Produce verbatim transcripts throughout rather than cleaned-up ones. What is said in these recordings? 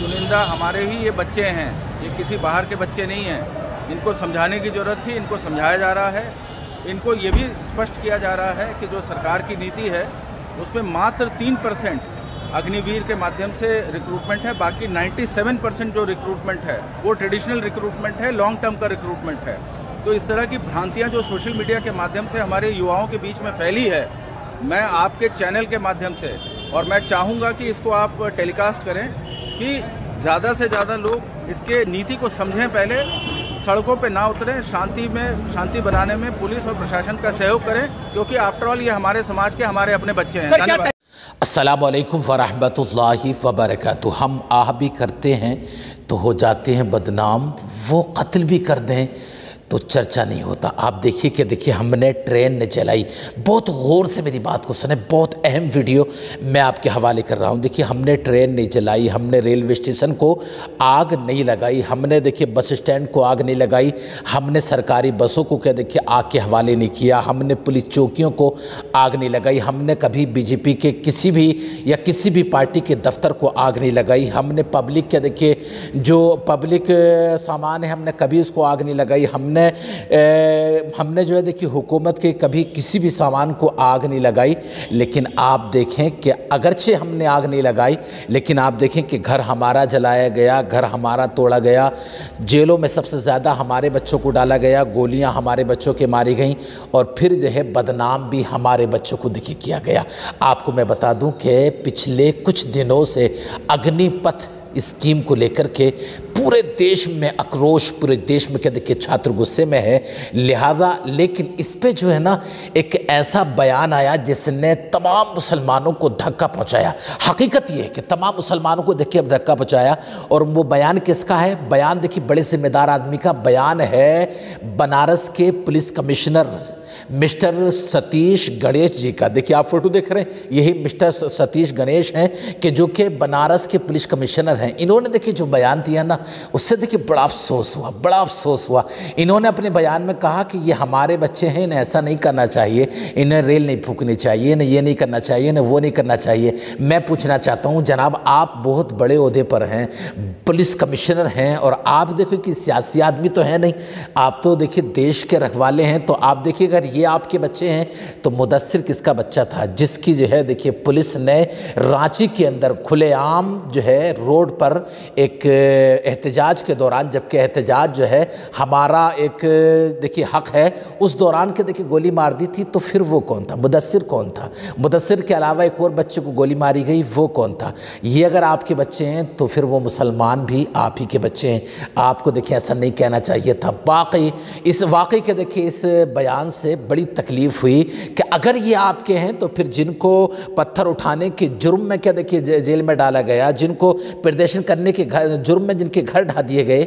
चुनिंदा हमारे ही ये बच्चे हैं, ये किसी बाहर के बच्चे नहीं हैं। इनको समझाने की ज़रूरत थी, इनको समझाया जा रहा है। इनको ये भी स्पष्ट किया जा रहा है कि जो सरकार की नीति है उसमें मात्र तीन परसेंट अग्निवीर के माध्यम से रिक्रूटमेंट है, बाकी नाइन्टी सेवन परसेंट जो रिक्रूटमेंट है वो ट्रेडिशनल रिक्रूटमेंट है, लॉन्ग टर्म का रिक्रूटमेंट है। तो इस तरह की भ्रांतियाँ जो सोशल मीडिया के माध्यम से हमारे युवाओं के बीच में फैली है, मैं आपके चैनल के माध्यम से और मैं चाहूँगा कि इसको आप टेलीकास्ट करें कि ज़्यादा से ज़्यादा लोग इसके नीति को समझें, पहले सड़कों पे ना उतरें, शांति में शांति बनाने में पुलिस और प्रशासन का सहयोग करें, क्योंकि आफ्टर ऑल ये हमारे समाज के हमारे अपने बच्चे हैं। अस्सलाम वालेकुम वरहमतुल्लाहि वबरकातुहू। हम आह भी करते हैं तो हो जाते हैं बदनाम, वो कत्ल भी कर दें तो चर्चा नहीं होता। आप देखिए कि देखिए हमने ट्रेन ने चलाई, बहुत गौर से मेरी बात को सुने, बहुत अहम वीडियो मैं आपके हवाले कर रहा हूँ। देखिए हमने ट्रेन नहीं चलाई, हमने रेलवे स्टेशन को आग नहीं लगाई, हमने देखिए बस स्टैंड को आग नहीं लगाई, हमने सरकारी बसों को क्या देखिए आग के हवाले नहीं किया, हमने पुलिस चौकियों को आग नहीं लगाई, हमने कभी बीजेपी के किसी भी या किसी भी पार्टी के दफ्तर को आग नहीं लगाई, हमने पब्लिक क्या देखिए जो पब्लिक सामान है हमने कभी उसको आग नहीं लगाई, हमने ए, हमने जो है देखिए हुकूमत के कभी किसी भी सामान को आग नहीं लगाई। लेकिन आप देखें कि अगरचे हमने आग नहीं लगाई, लेकिन आप देखें कि घर हमारा जलाया गया, घर हमारा तोड़ा गया, जेलों में सबसे ज़्यादा हमारे बच्चों को डाला गया, गोलियां हमारे बच्चों के मारी गईं, और फिर जो है बदनाम भी हमारे बच्चों को देखिए किया गया। आपको मैं बता दूँ कि पिछले कुछ दिनों से अग्निपथ स्कीम को लेकर के पूरे देश में आक्रोश, पूरे देश में क्या देखिए छात्र गुस्से में है, लिहाजा लेकिन इस पे जो है ना एक ऐसा बयान आया जिसने तमाम मुसलमानों को धक्का पहुंचाया। हकीकत ये है कि तमाम मुसलमानों को देखिए अब धक्का पहुंचाया, और वो बयान किसका है? बयान देखिए बड़े जिम्मेदार आदमी का बयान है, बनारस के police commissioner mister Satish Ganesh ji का। देखिए आप फोटो देख रहे हैं, यही मिस्टर सतीश गणेश हैं कि जो कि बनारस के पुलिस कमिश्नर हैं। इन्होंने देखिए जो बयान दिया ना उससे देखिए बड़ा अफसोस हुआ, बड़ा अफसोस हुआ। इन्होंने अपने बयान में कहा कि ये हमारे बच्चे हैं, इन्हें ऐसा नहीं करना चाहिए, इन्हें रेल नहीं फूकनी चाहिए, इन्हें ये नहीं करना चाहिए, इन्हें वो नहीं करना चाहिए। मैं पूछना चाहता हूँ जनाब, आप बहुत बड़े ओहदे पर हैं, पुलिस कमिश्नर हैं, और आप देखो कि सियासी आदमी तो है नहीं, आप तो देखिए देश के रखवाले हैं। तो आप देखिए अगर ये आपके बच्चे हैं तो मुदस्सिर किसका बच्चा था जिसकी जो है देखिए पुलिस ने रांची के अंदर खुलेआम जो है रोड पर एक एहतजाज के दौरान, जबकि एहतजाज जो है हमारा एक देखिए हक है, उस दौरान के देखिए गोली मार दी थी। तो फिर वो कौन था? मुदस्सिर कौन था? मुदस्सिर के अलावा एक और बच्चे को गोली मारी गई, वो कौन था? ये अगर आपके बच्चे हैं तो फिर वो मुसलमान भी आप ही के बच्चे हैं। आपको देखिए ऐसा नहीं कहना चाहिए था। वाकई इस वाकई के देखिए इस बयान से बड़ी तकलीफ हुई कि अगर ये आपके हैं तो फिर जिनको पत्थर उठाने के जुर्म में क्या देखिए जेल में डाला गया, जिनको प्रदर्शन करने के घर जुर्म में जिनके घर ढा दिए गए,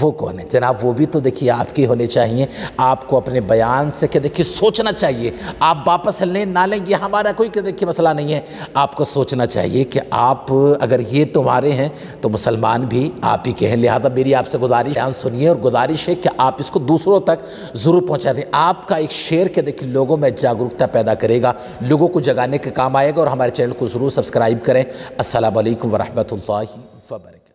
वो कौन है जनाब? वो भी तो देखिए आपके होने चाहिए। आपको अपने बयान से क्या देखिए सोचना चाहिए, आप वापस लें ना लें ये हमारा कोई क्या देखिए मसला नहीं है। आपको सोचना चाहिए कि आप अगर ये तुम्हारे हैं तो मुसलमान भी आप ही के हैं। लिहाजा मेरी आपसे गुजारिश है, सुनिए और गुजारिश है कि आप इसको दूसरों तक ज़रूर पहुँचा दें। आपका एक शेयर के देखिए लोगों में जागरूकता पैदा करेगा, लोगों को जगाने के काम आएगा, और हमारे चैनल को ज़रूर सब्सक्राइब करें। अस्सलाम वालेकुम वरहमतुल्लाहि वबरकातुहू।